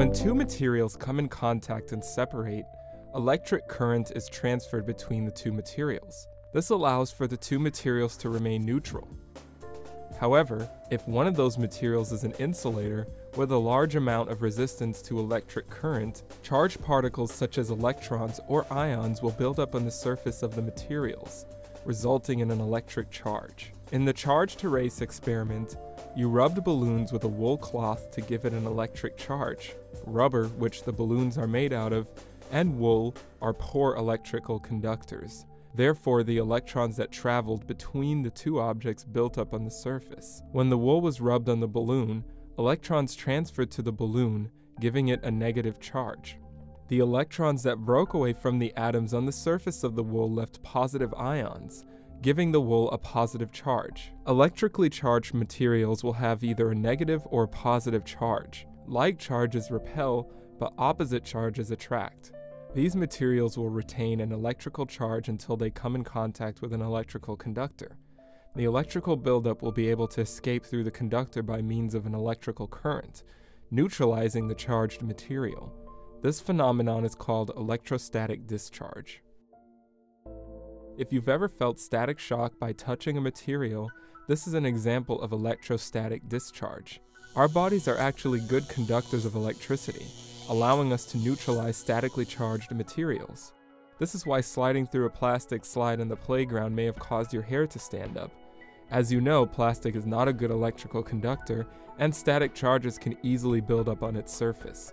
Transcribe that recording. When two materials come in contact and separate, electric current is transferred between the two materials. This allows for the two materials to remain neutral. However, if one of those materials is an insulator with a large amount of resistance to electric current, charged particles such as electrons or ions will build up on the surface of the materials, resulting in an electric charge. In the Charged to Race experiment, you rubbed balloons with a wool cloth to give it an electric charge. Rubber, which the balloons are made out of, and wool are poor electrical conductors. Therefore, the electrons that traveled between the two objects built up on the surface. When the wool was rubbed on the balloon, electrons transferred to the balloon, giving it a negative charge. The electrons that broke away from the atoms on the surface of the wool left positive ions, giving the wool a positive charge. Electrically charged materials will have either a negative or a positive charge. Like charges repel, but opposite charges attract. These materials will retain an electrical charge until they come in contact with an electrical conductor. The electrical buildup will be able to escape through the conductor by means of an electrical current, neutralizing the charged material. This phenomenon is called electrostatic discharge. If you've ever felt static shock by touching a material, this is an example of electrostatic discharge. Our bodies are actually good conductors of electricity, allowing us to neutralize statically charged materials. This is why sliding through a plastic slide in the playground may have caused your hair to stand up. As you know, plastic is not a good electrical conductor, and static charges can easily build up on its surface.